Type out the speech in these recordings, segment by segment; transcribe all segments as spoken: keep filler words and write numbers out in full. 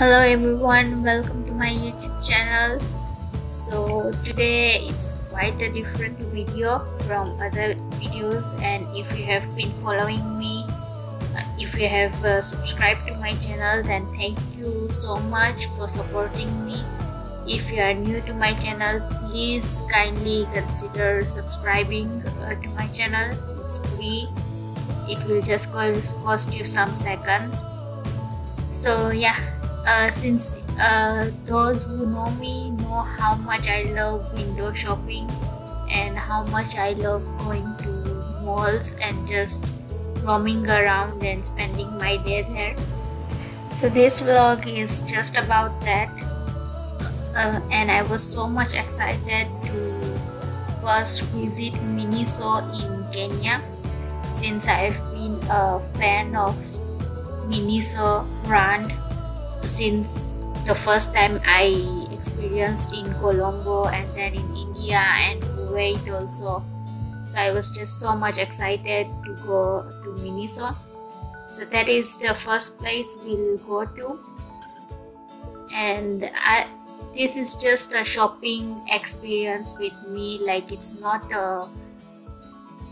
Hello everyone, welcome to my YouTube channel. So today it's quite a different video from other videos, and if you have been following me, if you have uh, subscribed to my channel, then thank you so much for supporting me. If you are new to my channel, please kindly consider subscribing uh, to my channel. It's free, it will just cost you some seconds. So yeah, uh, since uh, those who know me know how much I love window shopping and how much I love going to malls and just roaming around and spending my day there. So this vlog is just about that, uh, and I was so much excited to first visit Miniso in Kenya, since I've been a fan of Miniso brand since the first time I experienced in Colombo and then in India and Kuwait also. So I was just so much excited to go to Miniso. So that is the first place we'll go to, and I, this is just a shopping experience with me. Like, it's not a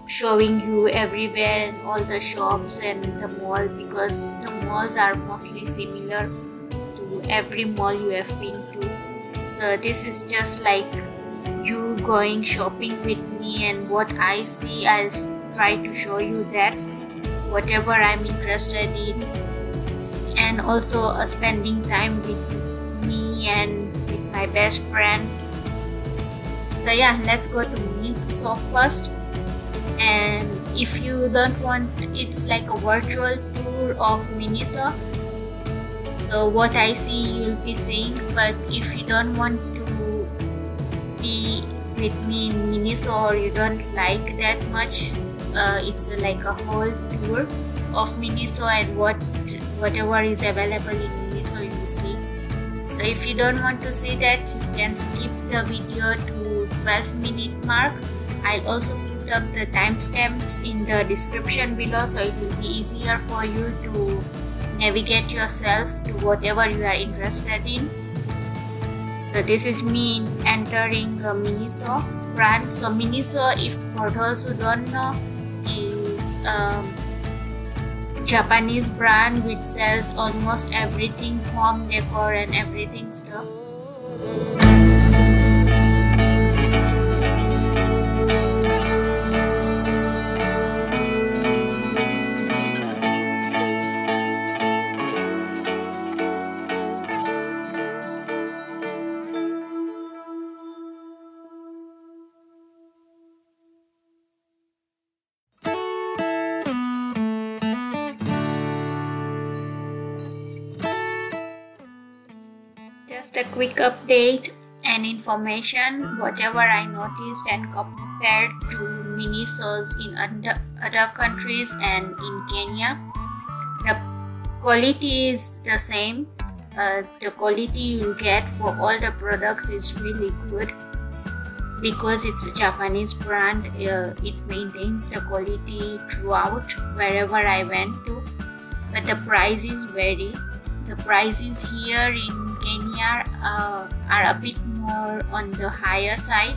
showing you everywhere and all the shops and the mall, because the malls are mostly similar to every mall you have been to. So this is just like you going shopping with me, and what I see I'll try to show you that, whatever I'm interested in, and also uh, spending time with me and with my best friend. So yeah, let's go to Miniso first. And if you don't want, it's like a virtual tour of Miniso, so what I see you'll be seeing. But if you don't want to be with me in Miniso, or you don't like that much, uh, it's like a whole tour of Miniso and what whatever is available in Miniso you see. So if you don't want to see that, you can skip the video to twelve minute mark. I'll also up the timestamps in the description below, so it will be easier for you to navigate yourself to whatever you are interested in. So this is me entering the Miniso brand. So Miniso, if for those who don't know, is a Japanese brand which sells almost everything, home decor and everything stuff. Just a quick update and information, whatever I noticed and compared to Minisos in other countries and in Kenya. The quality is the same. Uh, the quality you get for all the products is really good, because it's a Japanese brand. Uh, it maintains the quality throughout wherever I went to, but the prices vary. The prices here in Kenya uh, are a bit more on the higher side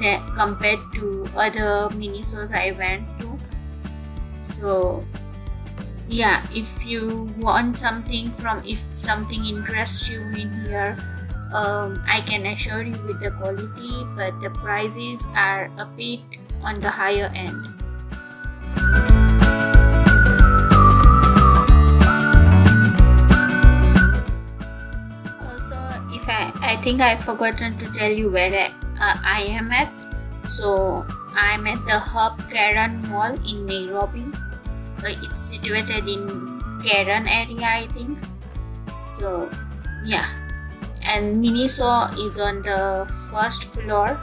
than compared to other Minisos I went to. So yeah, if you want something from, if something interests you in here, um, I can assure you with the quality, but the prices are a bit on the higher end. I think I've forgotten to tell you where I, uh, I am at. So I'm at the Hub Karen Mall in Nairobi. Uh, it's situated in Karen area, I think. So yeah, and Miniso is on the first floor.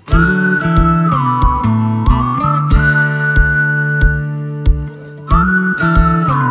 Thank you.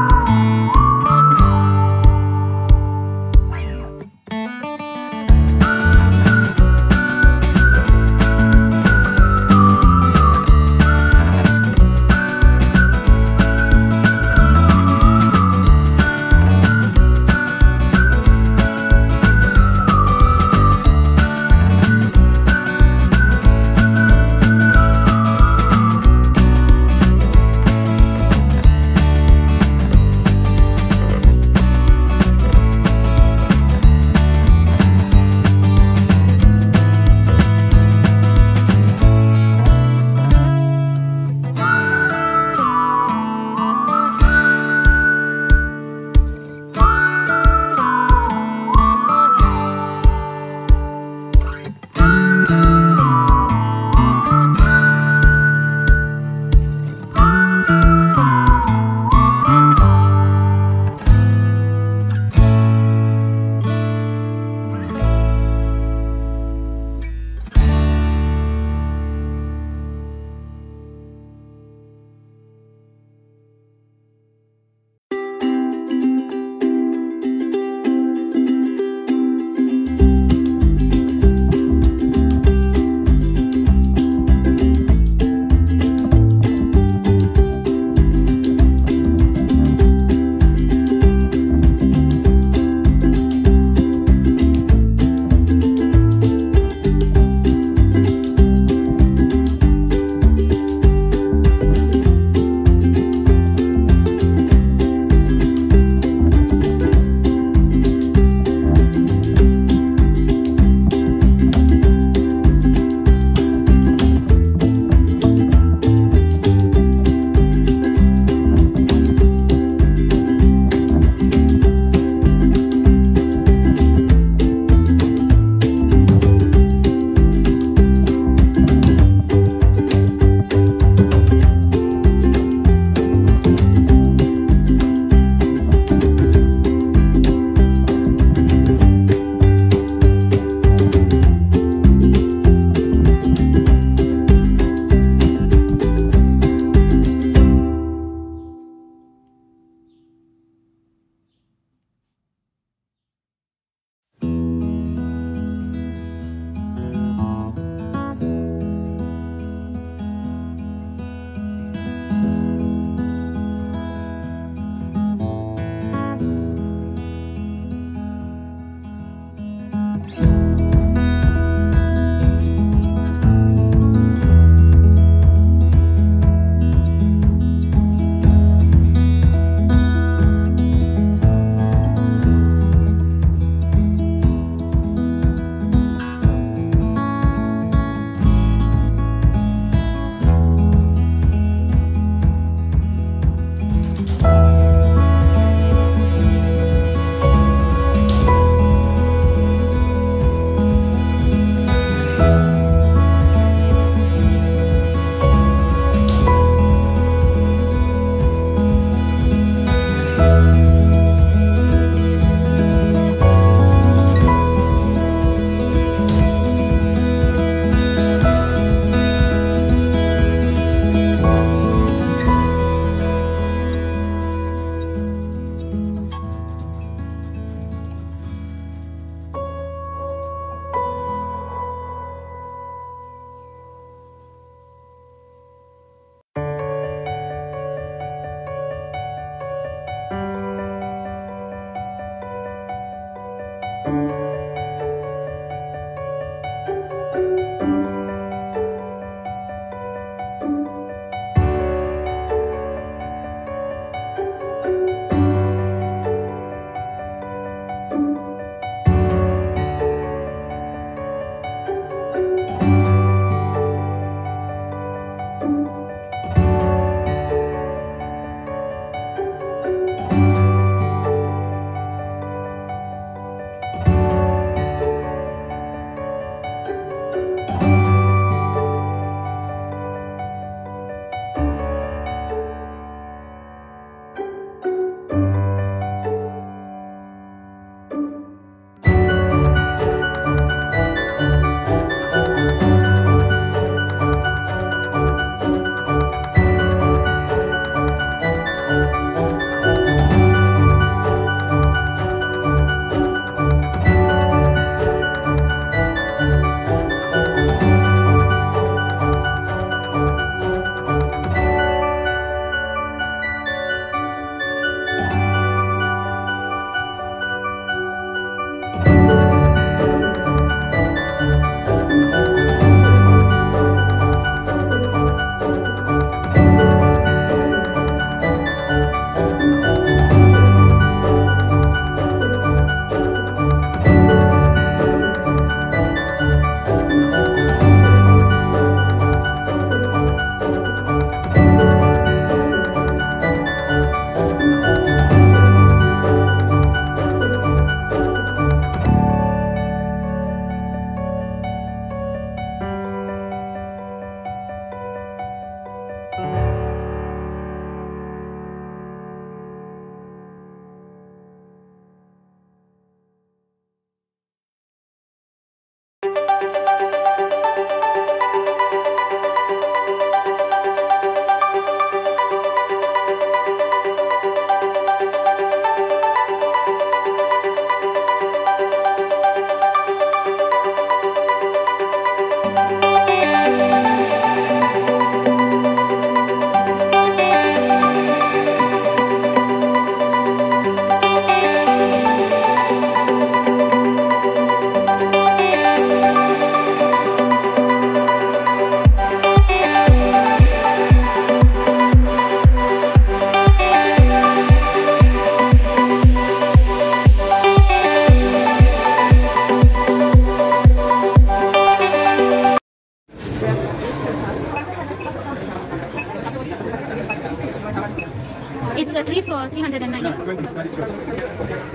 It's a three for three hundred and ninety. No, twenty. That is yours.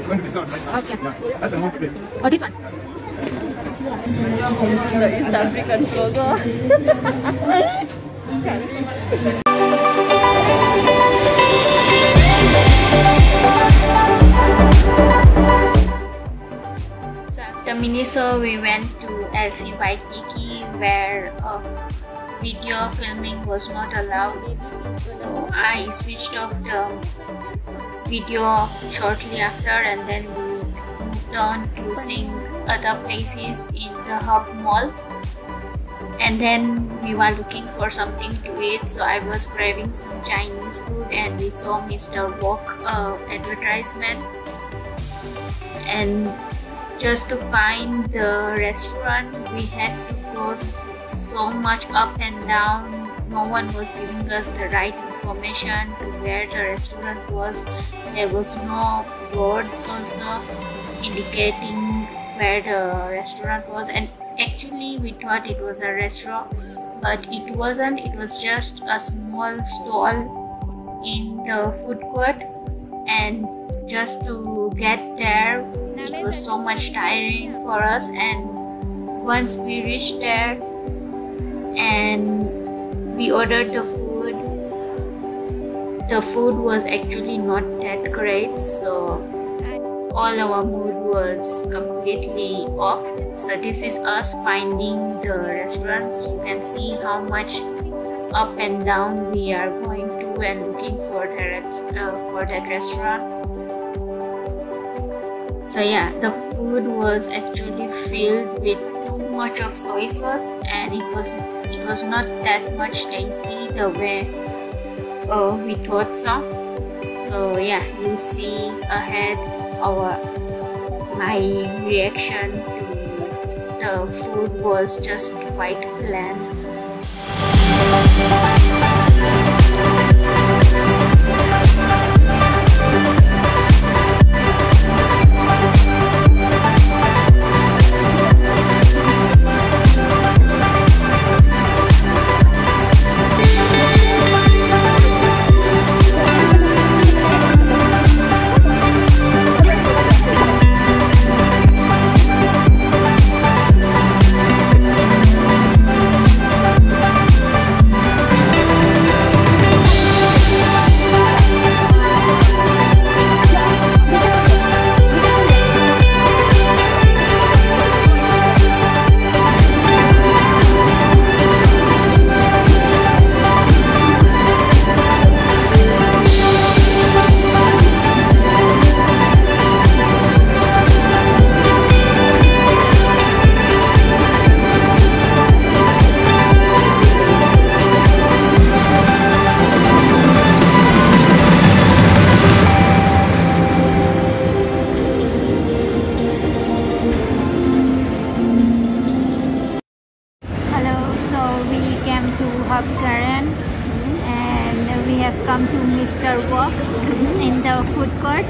Twenty is not. Okay. Yeah. That's a whole plate. Oh, this one. The East African Foodie. The Miniso, we went to L C Waikiki where um, video filming was not allowed, so I switched off the video shortly after, and then we moved on to seeing other places in the Hub Mall. And then we were looking for something to eat, so I was craving some Chinese food, and we saw Mister Wok uh, advertisement, and just to find the restaurant we had to go so much up and down. No one was giving us the right information to where the restaurant was. There was no boards also indicating where the restaurant was, and actually we thought it was a restaurant, but it wasn't. It was just a small stall in the food court, and just to get there it was so much tiring for us. And once we reached there and we ordered the food, the food was actually not that great, so all our mood was completely off. So this is us finding the restaurants. You can see how much up and down we are going to and looking for that, uh, for that restaurant. So yeah, the food was actually filled with too much of soy sauce, and it was it was not that much tasty the way uh, we thought so. So yeah, you see ahead our my reaction to the food was just quite bland. To Hub Karen, and we have come to Mister Wok in the food court,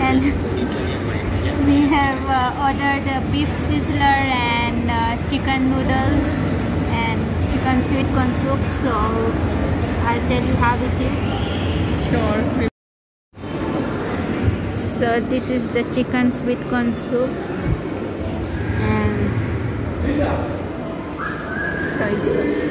and we have uh, ordered uh, beef sizzler and uh, chicken noodles and chicken sweet corn soup. So I'll tell you how it is. Sure. So this is the chicken sweet corn soup, and soy sauce.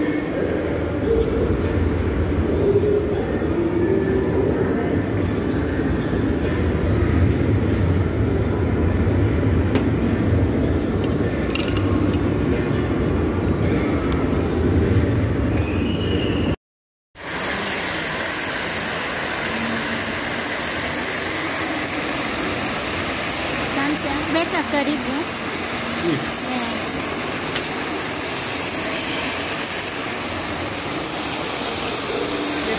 Better karibu. Yeah. So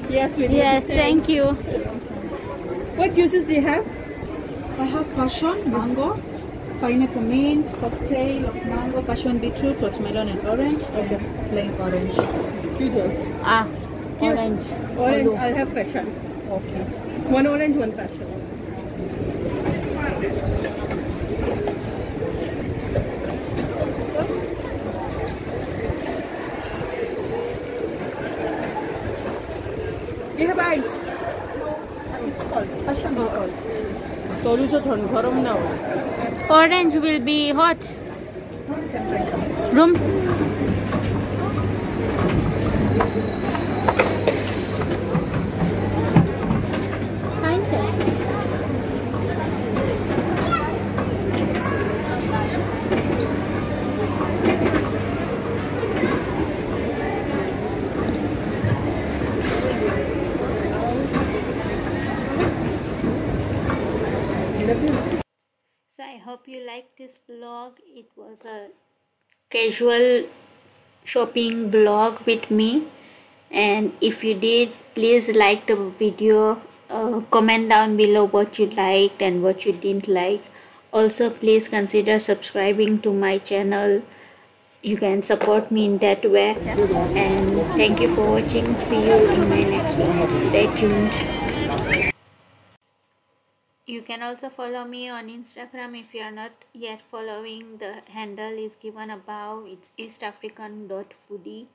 nice? Yes, we do. Yes, thank you. What juices do you have? I have passion, mango, pineapple mint, cocktail of mango, passion beetroot, watermelon and orange. Okay. And plain orange. Juice. Ah, Cute. orange. Orange, I'll, I'll have passion. Okay. One orange, one passion. You have ice. It's cold. Passion is cold. Orange will be hot. Room temperature. Room. Hope you like this vlog. It was a casual shopping vlog with me, and if you did, please like the video, uh, comment down below what you liked and what you didn't like. Also, please consider subscribing to my channel. You can support me in that way, and thank you for watching. See you in my next vlog. Stay tuned. You can also follow me on Instagram if you are not yet following. The handle is given above. It's East African Foodie.